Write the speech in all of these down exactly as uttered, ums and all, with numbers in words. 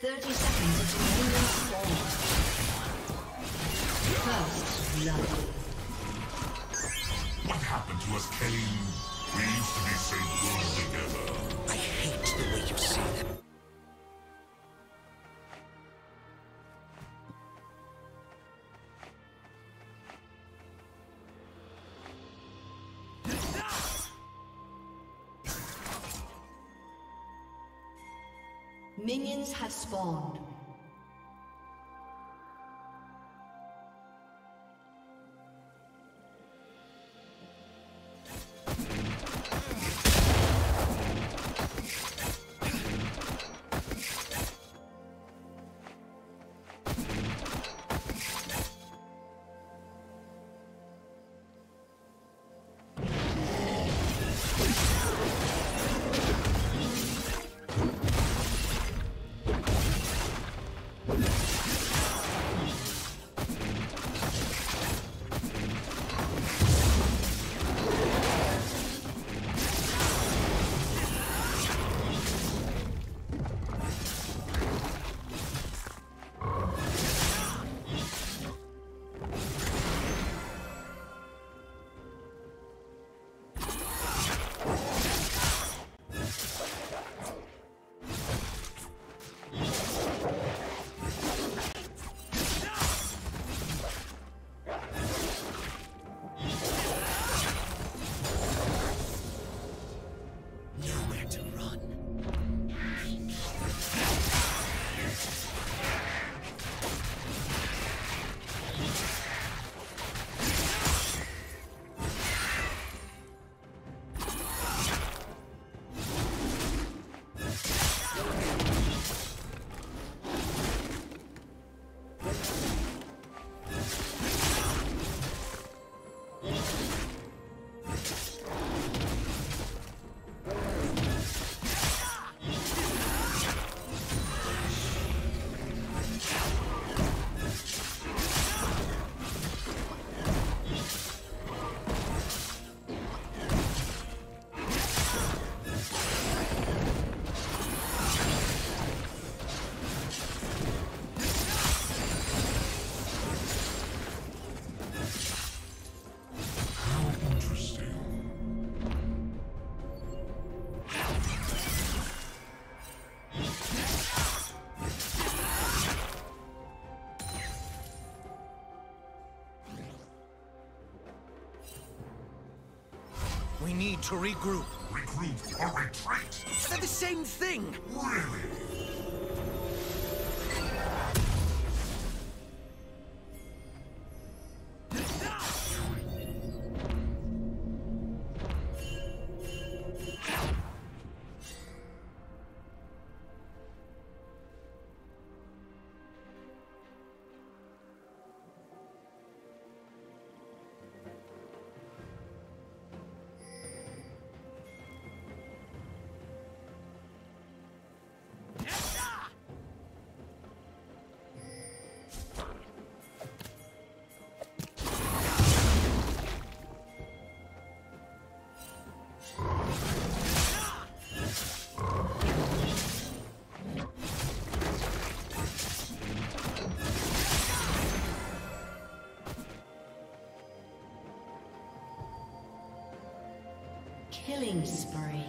thirty seconds of continuous forward. First love. What happened to us, Kayn? We used to be so good together. I hate the way you say that. Minions have spawned. We need to regroup. Regroup or retreat? They're the same thing! Really? Killing spree.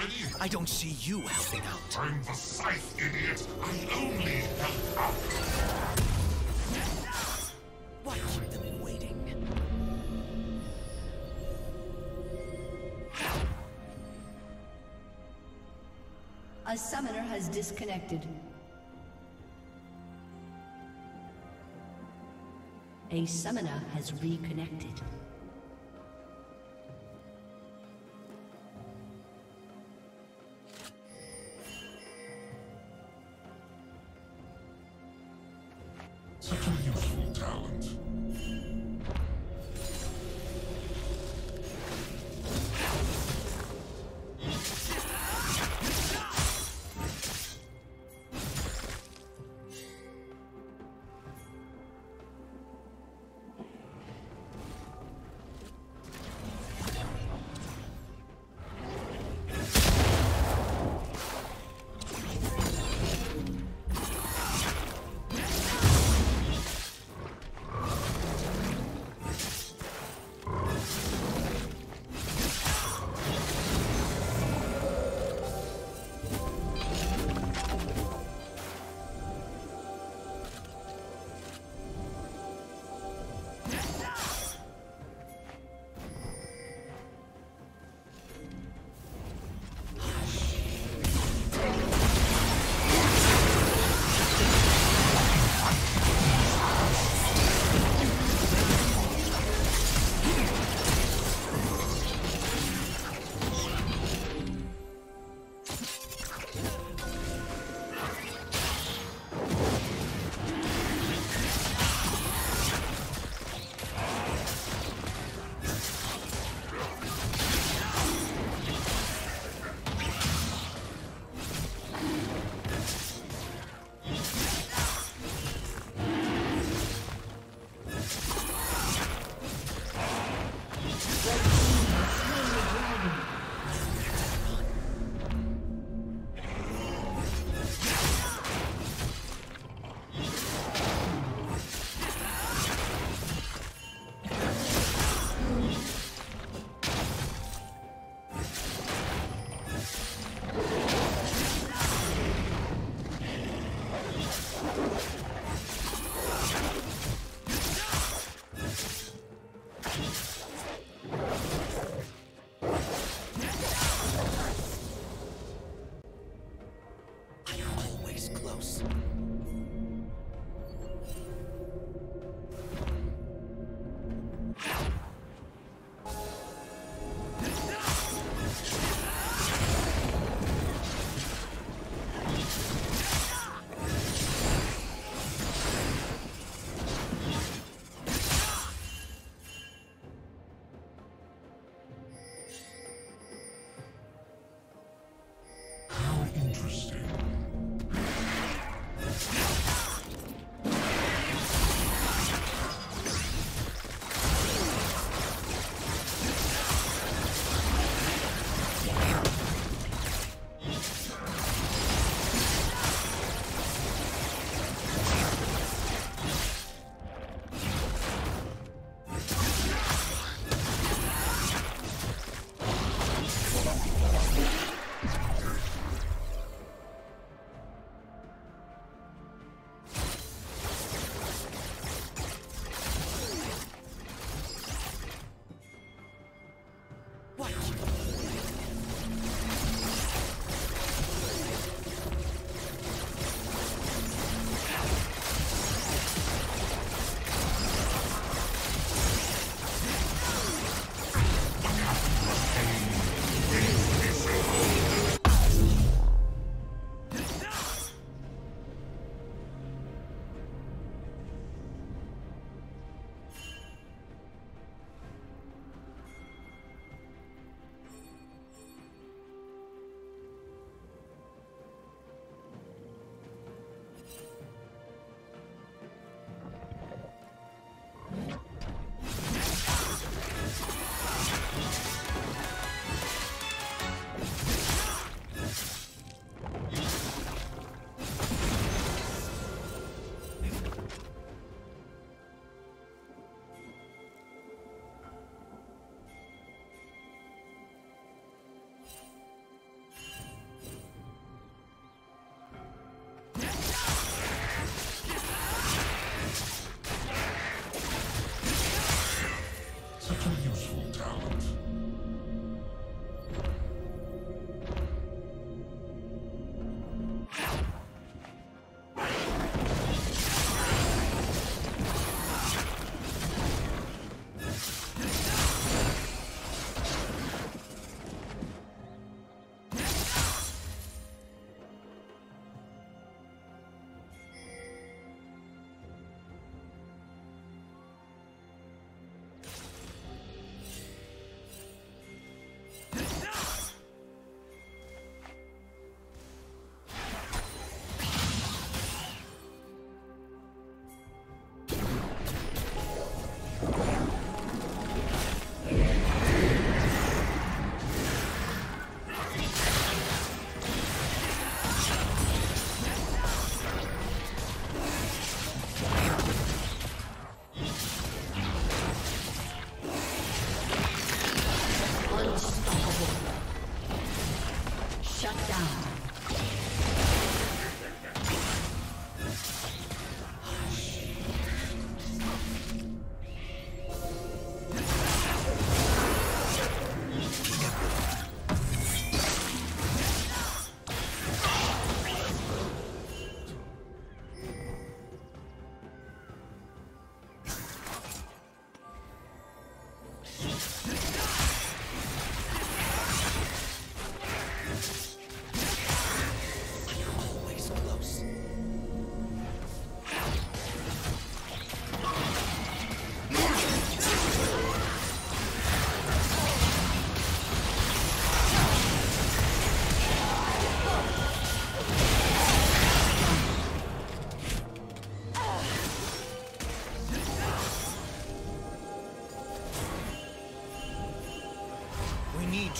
already? I don't see you helping out. I'm the scythe, idiot. I only help out. Why keep them waiting? A summoner has disconnected. A summoner has reconnected. Such a useful talent.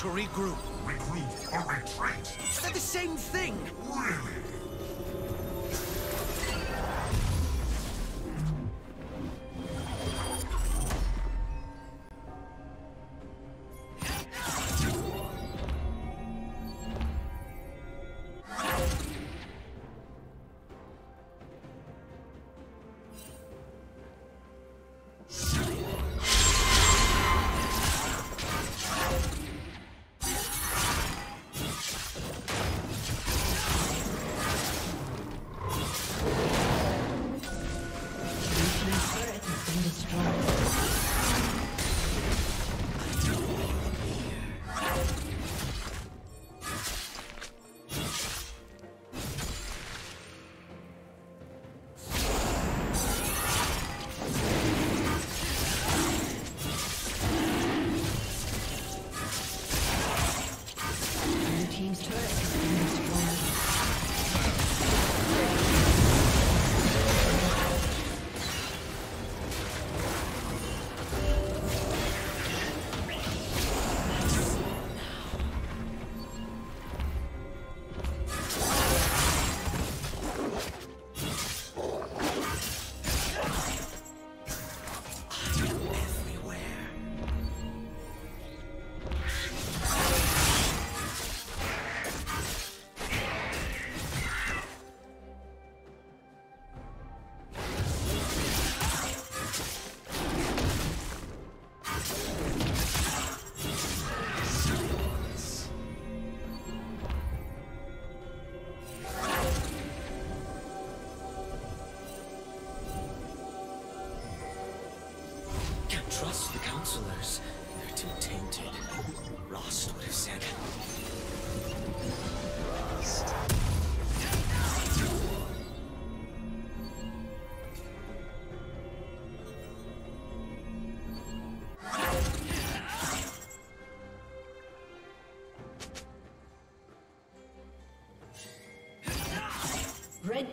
to regroup. Regroup or retreat? They're the same thing! Really? Trust the counselors. They're too tainted. Rost would have said. Rost. Red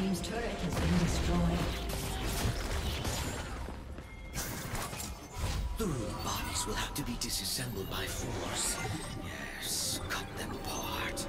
team's turret has been destroyed. The ruined bodies will have to be disassembled by force. Yes, cut them apart.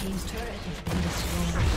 Team's turret has been destroyed.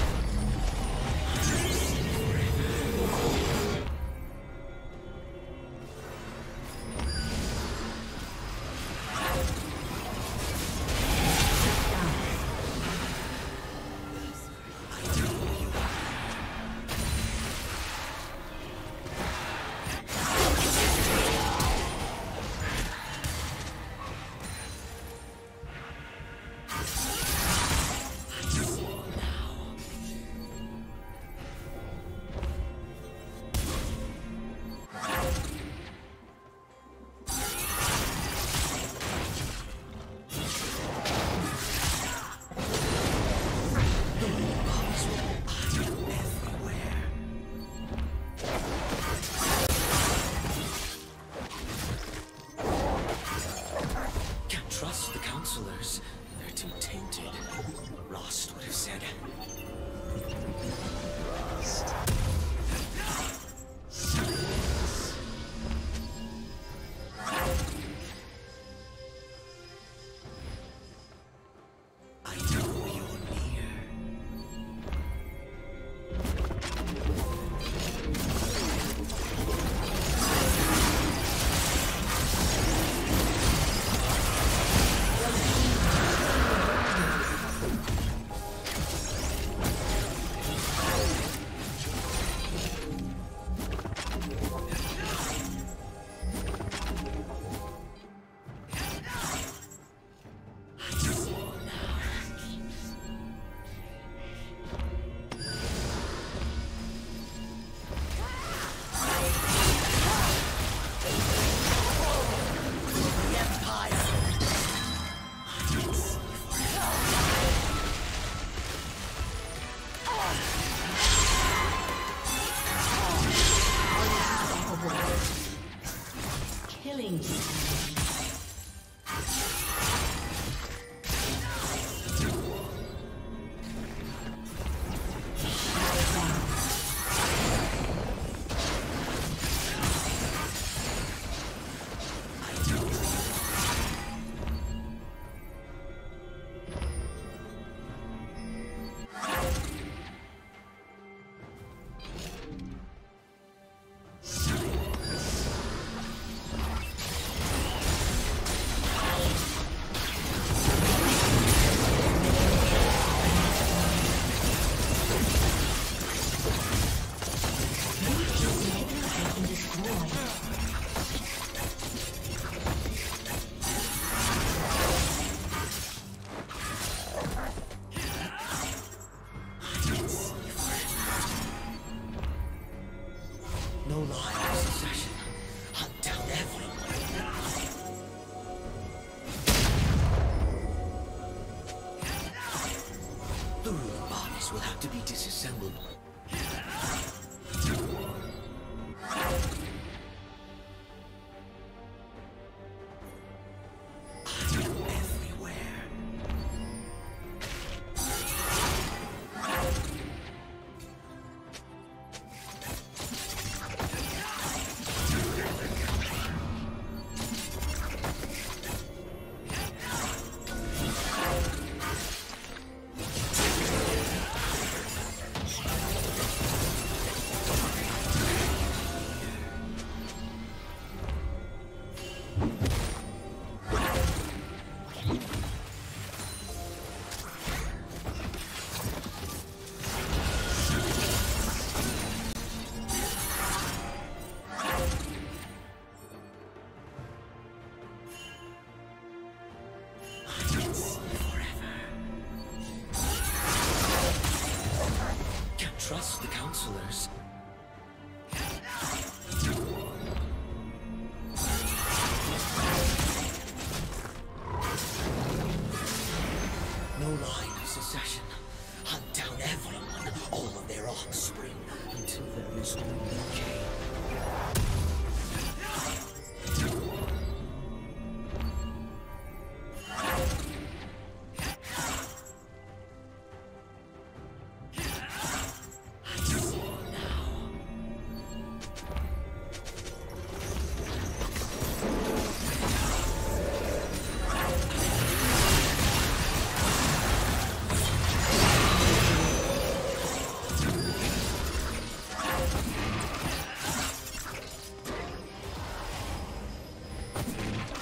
Silence. Your team's turret has been destroyed. Killing. Thank you.